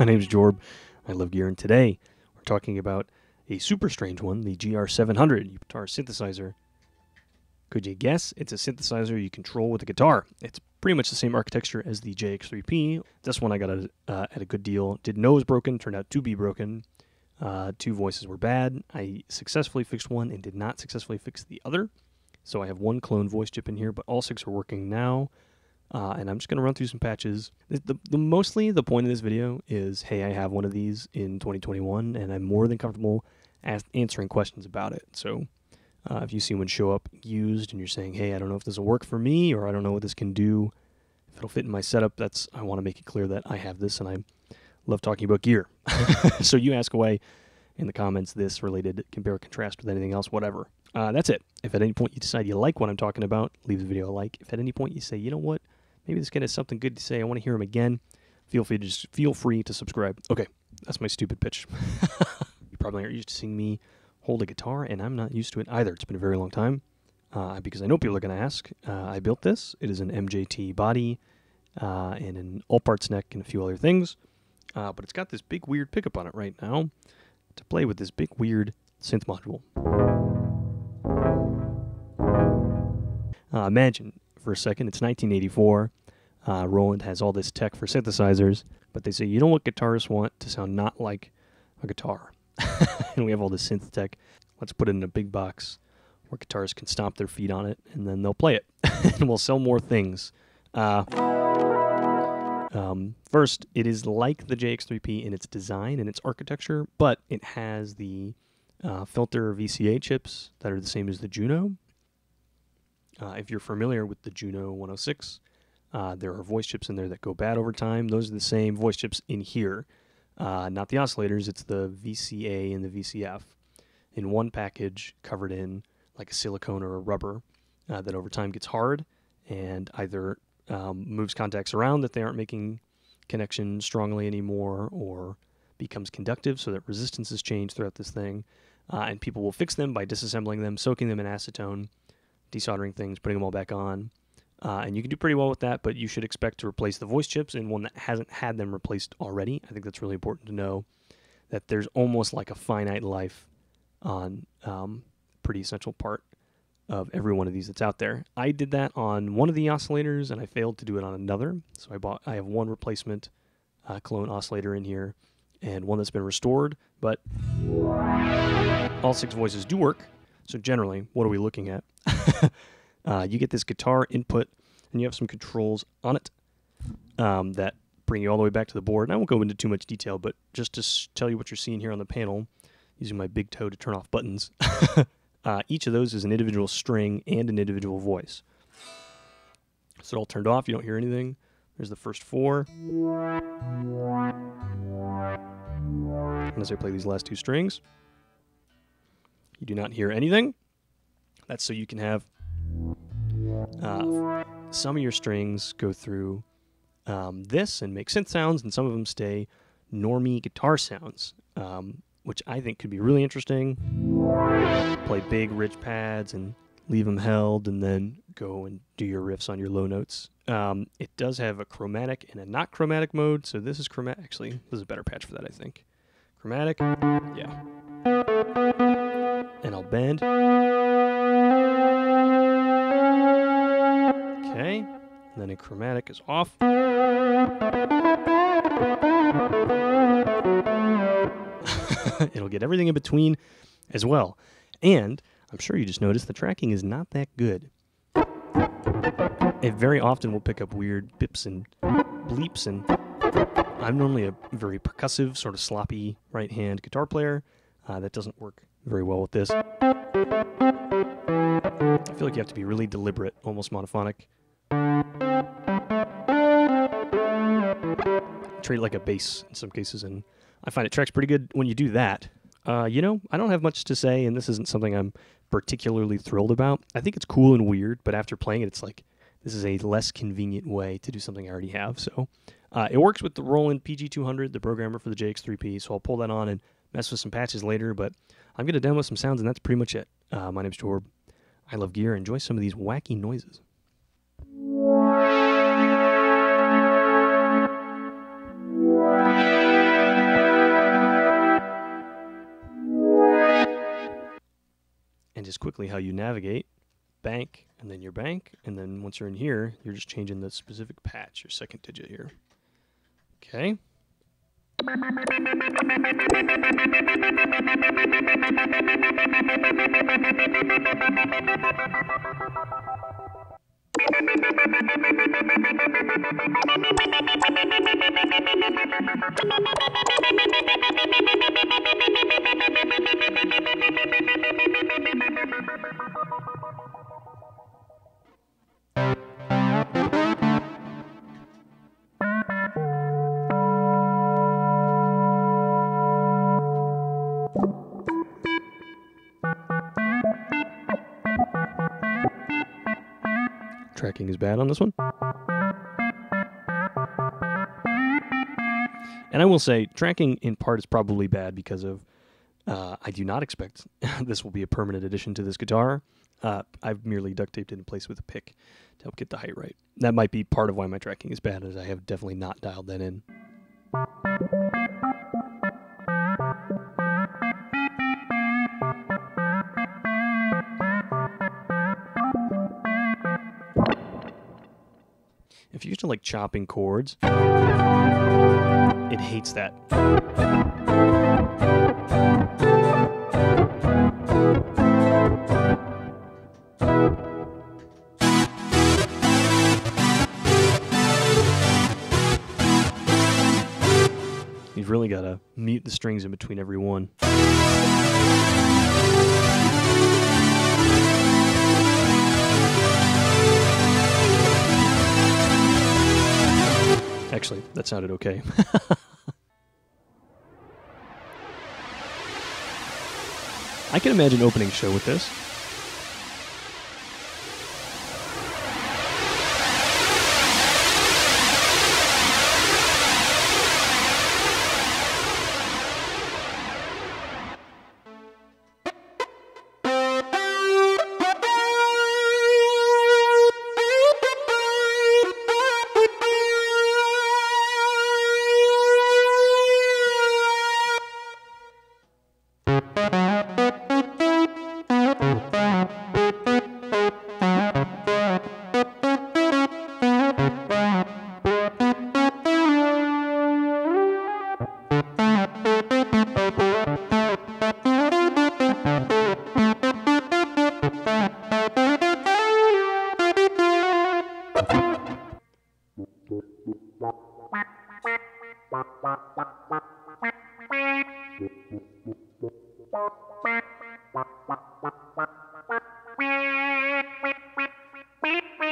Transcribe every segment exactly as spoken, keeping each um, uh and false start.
My name's Jorb. I love gear, and today we're talking about a super strange one, the G R seven hundred guitar synthesizer. Could you guess? It's a synthesizer you control with a guitar. It's pretty much the same architecture as the J X three P. This one I got a, uh, at a good deal. Didn't know it was broken, turned out to be broken. Uh, two voices were bad. I successfully fixed one and did not successfully fix the other. So I have one clone voice chip in here, but all six are working now. Uh, and I'm just going to run through some patches. The, the, the, mostly the point of this video is, hey, I have one of these in twenty twenty-one, and I'm more than comfortable as answering questions about it. So uh, if you see one show up used and you're saying, hey, I don't know if this will work for me, or I don't know what this can do, if it'll fit in my setup, that's I want to make it clear that I have this, and I love talking about gear. So you ask away in the comments, this related, compare, contrast with anything else, whatever. Uh, that's it. If at any point you decide you like what I'm talking about, leave the video a like. If at any point you say, you know what? Maybe this kid has something good to say. I want to hear him again. Feel free to just feel free to subscribe. Okay, that's my stupid pitch. You probably aren't used to seeing me hold a guitar, and I'm not used to it either. It's been a very long time uh, because I know people are going to ask. Uh, I built this. It is an M J T body uh, and an all parts neck and a few other things, uh, but it's got this big weird pickup on it right now to play with this big weird synth module. Uh, imagine. For a second, it's nineteen eighty-four. Uh, Roland has all this tech for synthesizers, but they say you don't want guitarists want to sound not like a guitar. And we have all this synth tech. Let's put it in a big box where guitarists can stomp their feet on it, and then they'll play it. And we'll sell more things. Uh, um, first, it is like the J X three P in its design and its architecture, but it has the uh, filter V C A chips that are the same as the Juno. Uh, if you're familiar with the Juno one oh six, uh, there are voice chips in there that go bad over time. Those are the same voice chips in here, uh, not the oscillators. It's the V C A and the V C F in one package covered in like a silicone or a rubber uh, that over time gets hard and either um, moves contacts around that they aren't making connection strongly anymore, or becomes conductive so that resistances change throughout this thing. Uh, and people will fix them by disassembling them, soaking them in acetone, desoldering things, putting them all back on, uh, and you can do pretty well with that, but you should expect to replace the voice chips in one that hasn't had them replaced already. I think that's really important to know, that there's almost like a finite life on um, pretty essential part of every one of these that's out there. I did that on one of the oscillators, and I failed to do it on another, so I bought. I have one replacement uh, clone oscillator in here, and one that's been restored, but all six voices do work. So generally, what are we looking at? uh, you get this guitar input, and you have some controls on it um, that bring you all the way back to the board. And I won't go into too much detail, but just to tell you what you're seeing here on the panel, using my big toe to turn off buttons, uh, each of those is an individual string and an individual voice. So it's all turned off. You don't hear anything. There's the first four. And as I play these last two strings, you do not hear anything. That's so you can have uh, some of your strings go through um, this and make synth sounds, and some of them stay normie guitar sounds, um, which I think could be really interesting. Play big, rich pads and leave them held, and then go and do your riffs on your low notes. Um, it does have a chromatic and a not chromatic mode, so this is chromatic. Actually, this is a better patch for that, I think. Chromatic, yeah. And I'll bend. Okay, and then a chromatic is off. It'll get everything in between as well. And I'm sure you just noticed the tracking is not that good. It very often will pick up weird bips and bleeps, and I'm normally a very percussive, sort of sloppy right hand guitar player. Uh, that doesn't work very well with this. I feel like you have to be really deliberate, almost monophonic. Treat it like a bass in some cases, and I find it tracks pretty good when you do that. Uh, you know, I don't have much to say, and this isn't something I'm particularly thrilled about. I think it's cool and weird, but after playing it, it's like, this is a less convenient way to do something I already have. So uh, it works with the Roland P G two hundred, the programmer for the J X three P, so I'll pull that on and mess with some patches later, but I'm going to demo some sounds, and that's pretty much it. Uh, my name's Jorb. I love gear. Enjoy some of these wacky noises. And just quickly how you navigate, bank, and then your bank, and then once you're in here, you're just changing the specific patch, your second digit here. Okay. Tracking is bad on this one. And I will say, tracking in part is probably bad because of, uh, I do not expect this will be a permanent addition to this guitar. Uh, I've merely duct taped it in place with a pick to help get the height right. That might be part of why my tracking is bad, as I have definitely not dialed that in. If you're used to like chopping chords, it hates that. You've really got to mute the strings in between every one. Actually, that sounded okay. I can imagine opening show with this. Bye.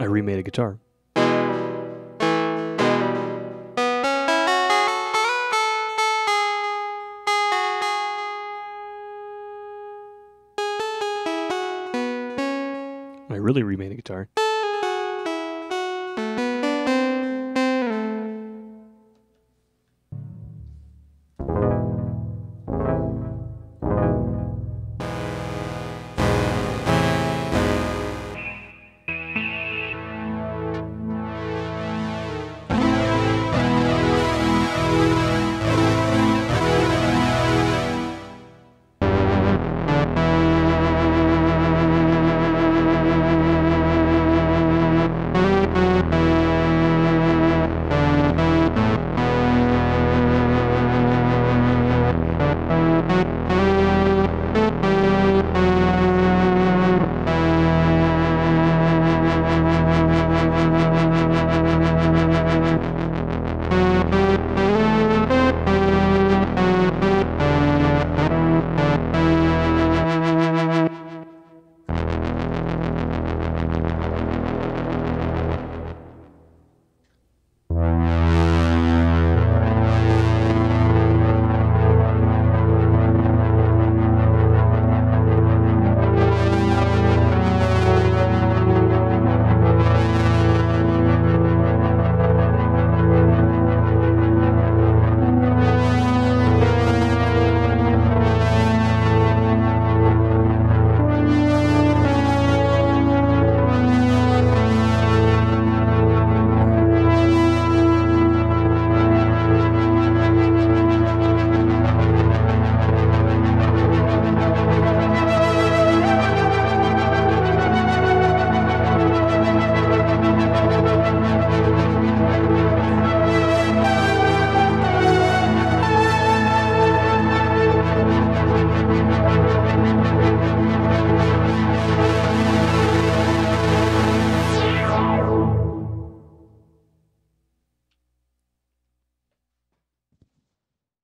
I remade a guitar. I really remade a guitar.